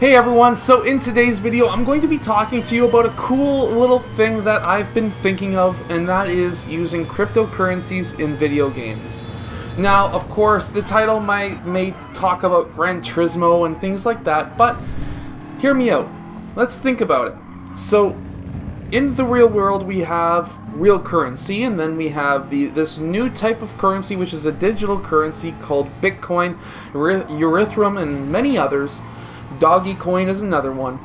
Hey everyone, so in today's video I'm going to be talking to you about a cool little thing that I've been thinking of, and that is using cryptocurrencies in video games. Now of course the title may talk about Gran Turismo and things like that, but hear me out. Let's think about it. So in the real world we have real currency, and then we have this new type of currency which is a digital currency called Bitcoin, Ethereum, and many others. Dogecoin is another one.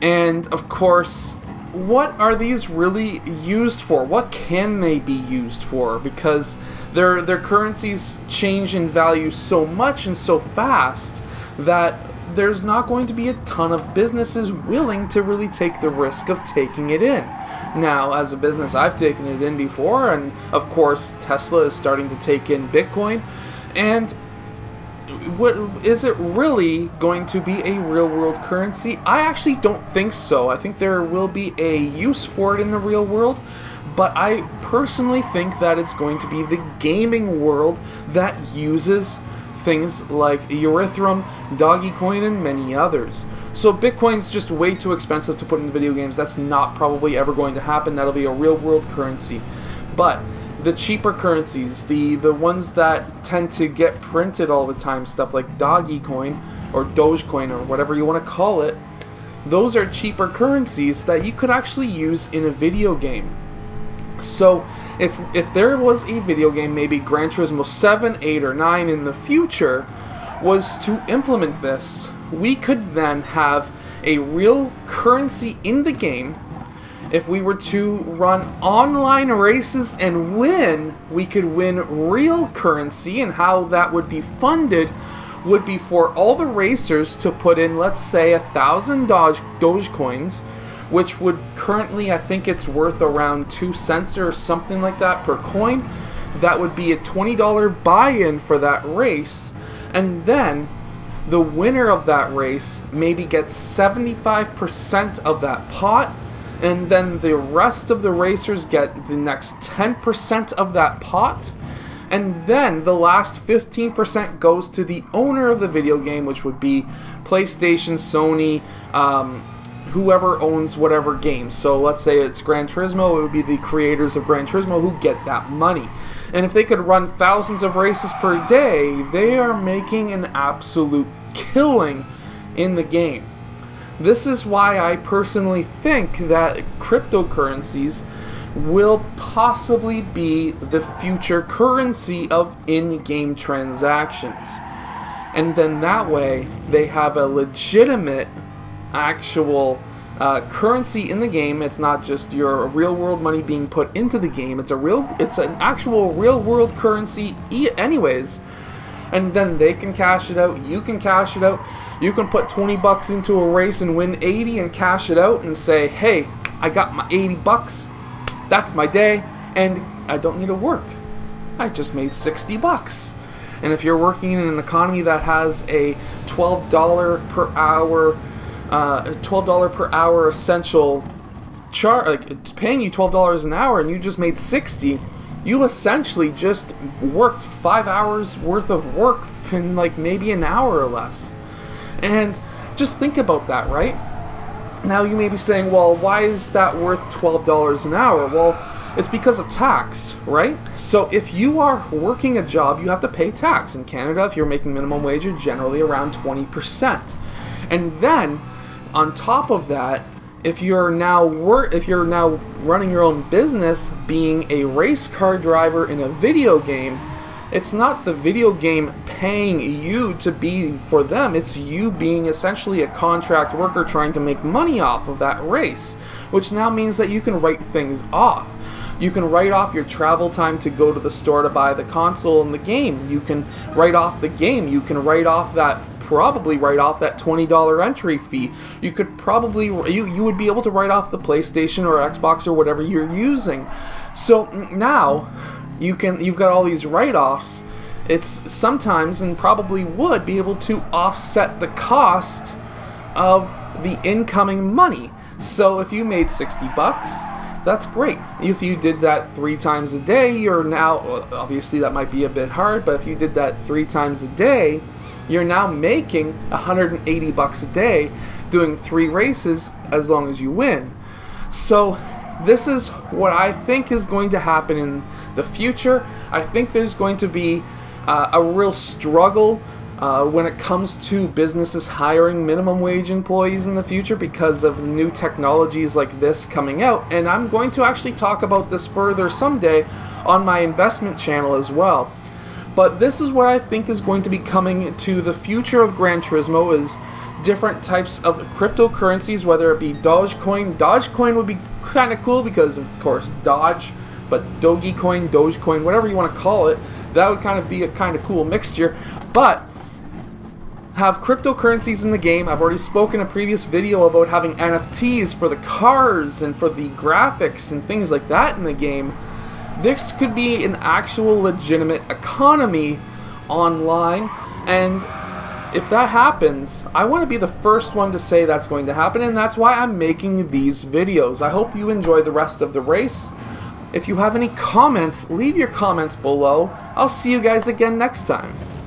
And of course, what are these really used for? What can they be used for? Because their currencies change in value so much and so fast that there's not going to be a ton of businesses willing to really take the risk of taking it in. Now, as a business, I've taken it in before, and of course Tesla is starting to take in Bitcoin. And what, is it really going to be a real-world currency? I actually don't think so. I think there will be a use for it in the real world, but I personally think that it's going to be the gaming world that uses things like Ethereum, Dogecoin, and many others. So Bitcoin's just way too expensive to put in video games. That's not probably ever going to happen. That'll be a real-world currency. But the cheaper currencies, the ones that tend to get printed all the time, stuff like Dogecoin or Dogecoin or whatever you want to call it, those are cheaper currencies that you could actually use in a video game. So if there was a video game, maybe Gran Turismo 7, 8, or 9 in the future, was to implement this, we could then have a real currency in the game. If we were to run online races and win, we could win real currency, and how that would be funded would be for all the racers to put in, let's say, 1,000 Dogecoins, which would currently, I think it's worth around 2 cents or something like that per coin. That would be a $20 buy-in for that race, and then the winner of that race maybe gets 75% of that pot, and then the rest of the racers get the next 10% of that pot, and then the last 15% goes to the owner of the video game, which would be PlayStation, Sony, whoever owns whatever game. So let's say it's Gran Turismo, it would be the creators of Gran Turismo who get that money. And if they could run thousands of races per day, they are making an absolute killing in the game. This is why I personally think that cryptocurrencies will possibly be the future currency of in-game transactions. And then that way, they have a legitimate, actual currency in the game. It's not just your real-world money being put into the game. It's an actual real-world currency anyways. And then they can cash it out, you can cash it out, you can put 20 bucks into a race and win 80 and cash it out and say, hey, I got my 80 bucks, that's my day, and I don't need to work. I just made 60 bucks. And if you're working in an economy that has a $12 per hour essential charge, like it's paying you $12 an hour and you just made 60, you essentially just worked 5 hours worth of work in like maybe an hour or less. And just think about that, right? Now you may be saying, well, why is that worth $12 an hour? Well, it's because of tax, right? So if you are working a job, you have to pay tax. In Canada, if you're making minimum wage, you're generally around 20%. And then on top of that, if you're now running your own business, being a race car driver in a video game, it's not the video game paying you to be for them, it's you being essentially a contract worker trying to make money off of that race, which now means that you can write things off. You can write off your travel time to go to the store to buy the console and the game. You can write off the game. You can write off that, probably write off that $20 entry fee. You could probably, you would be able to write off the PlayStation or Xbox or whatever you're using. So now you've got all these write-offs. It's sometimes, and probably would be able to offset the cost of the incoming money. So if you made 60 bucks, that's great. If you did that 3 times a day, you're now, obviously that might be a bit hard, but if you did that 3 times a day, you're now making $180 a day doing 3 races as long as you win. So this is what I think is going to happen in the future. I think there's going to be a real struggle when it comes to businesses hiring minimum wage employees in the future because of new technologies like this coming out. And I'm going to actually talk about this further someday on my investment channel as well. But this is what I think is going to be coming to the future of Gran Turismo, is different types of cryptocurrencies, whether it be Dogecoin. Dogecoin would be kind of cool because, of course, Doge, but Dogecoin, whatever you want to call it, that would kind of be a kind of cool mixture. But have cryptocurrencies in the game. I've already spoken in a previous video about having NFTs for the cars and for the graphics and things like that in the game. This could be an actual legitimate economy online, and if that happens, I want to be the first one to say that's going to happen, and that's why I'm making these videos. I hope you enjoy the rest of the race. If you have any comments, leave your comments below. I'll see you guys again next time.